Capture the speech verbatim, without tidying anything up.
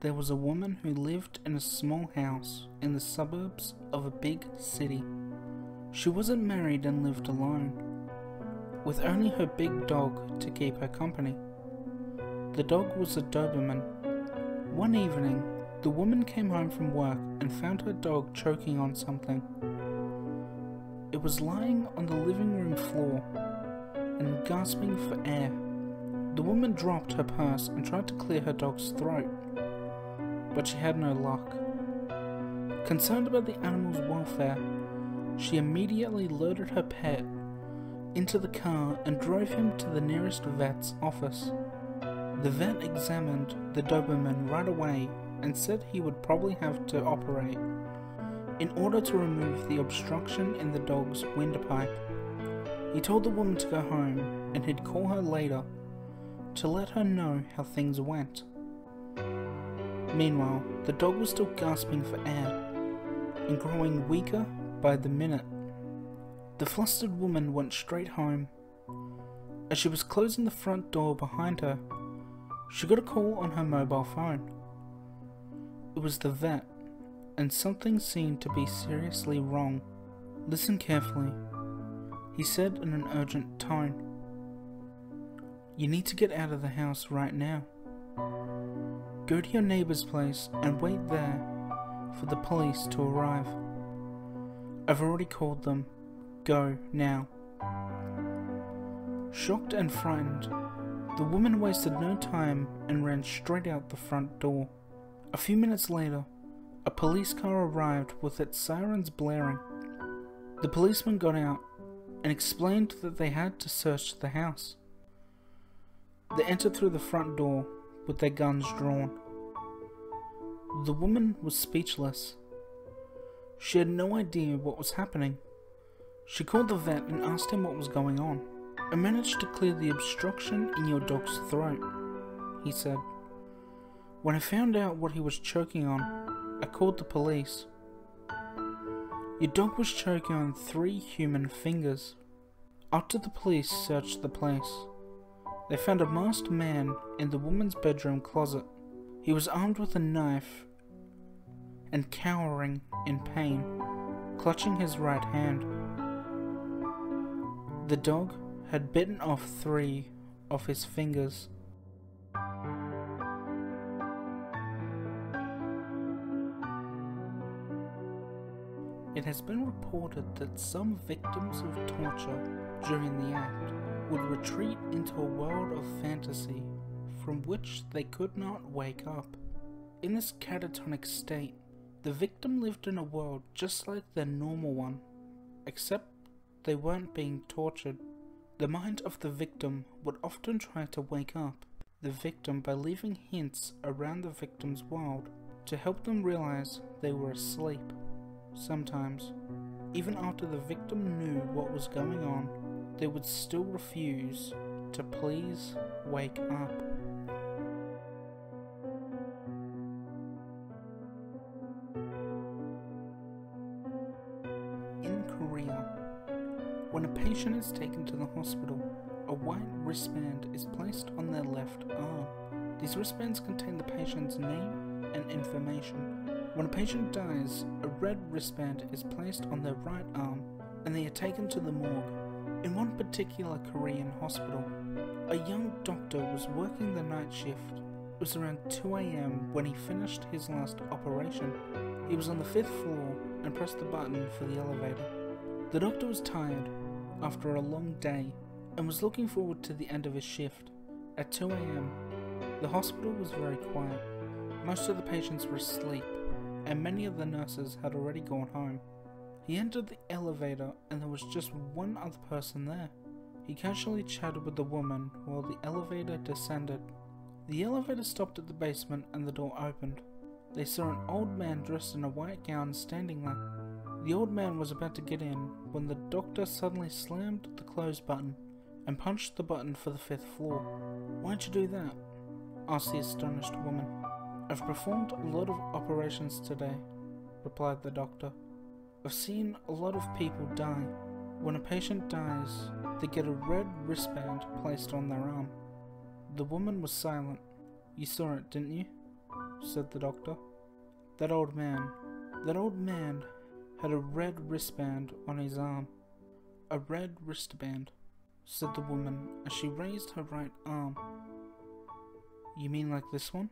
There was a woman who lived in a small house in the suburbs of a big city. She wasn't married and lived alone, with only her big dog to keep her company. The dog was a Doberman. One evening, the woman came home from work and found her dog choking on something. It was lying on the living room floor and gasping for air. The woman dropped her purse and tried to clear her dog's throat, but she had no luck. Concerned about the animal's welfare, she immediately loaded her pet into the car and drove him to the nearest vet's office. The vet examined the Doberman right away and said he would probably have to operate in order to remove the obstruction in the dog's windpipe. He told the woman to go home and he'd call her later to let her know how things went. Meanwhile, the dog was still gasping for air and growing weaker by the minute. The flustered woman went straight home. As she was closing the front door behind her, she got a call on her mobile phone. It was the vet, and something seemed to be seriously wrong. "Listen carefully," he said in an urgent tone. "You need to get out of the house right now. Go to your neighbor's place and wait there for the police to arrive. I've already called them. Go now." Shocked and frightened, the woman wasted no time and ran straight out the front door. A few minutes later, a police car arrived with its sirens blaring. The policeman got out and explained that they had to search the house. They entered through the front door with their guns drawn. The woman was speechless. She had no idea what was happening. She called the vet and asked him what was going on. "I managed to clear the obstruction in your dog's throat," he said. "When I found out what he was choking on, I called the police. Your dog was choking on three human fingers." After the police searched the place, they found a masked man in the woman's bedroom closet. He was armed with a knife and cowering in pain, clutching his right hand. The dog had bitten off three of his fingers. It has been reported that some victims of torture during the act would retreat into a world of fantasy from which they could not wake up. In this catatonic state, the victim lived in a world just like their normal one, except they weren't being tortured. The mind of the victim would often try to wake up the victim by leaving hints around the victim's world to help them realize they were asleep. Sometimes, even after the victim knew what was going on, they would still refuse to please wake up. In Korea, when a patient is taken to the hospital, a white wristband is placed on their left arm. These wristbands contain the patient's name and information. When a patient dies, a red wristband is placed on their right arm and they are taken to the morgue. In one particular Korean hospital, a young doctor was working the night shift. It was around two A M when he finished his last operation. He was on the fifth floor and pressed the button for the elevator. The doctor was tired after a long day and was looking forward to the end of his shift. At two A M, the hospital was very quiet. Most of the patients were asleep and many of the nurses had already gone home. He entered the elevator and there was just one other person there. He casually chatted with the woman while the elevator descended. The elevator stopped at the basement and the door opened. They saw an old man dressed in a white gown standing there. The old man was about to get in when the doctor suddenly slammed the close button and punched the button for the fifth floor. "Why'd you do that?" asked the astonished woman. "I've performed a lot of operations today," replied the doctor. "I've seen a lot of people die. When a patient dies, they get a red wristband placed on their arm." The woman was silent. "You saw it, didn't you?" said the doctor. That old man, that old man had a red wristband on his arm. A red wristband, said the woman as she raised her right arm. You mean like this one?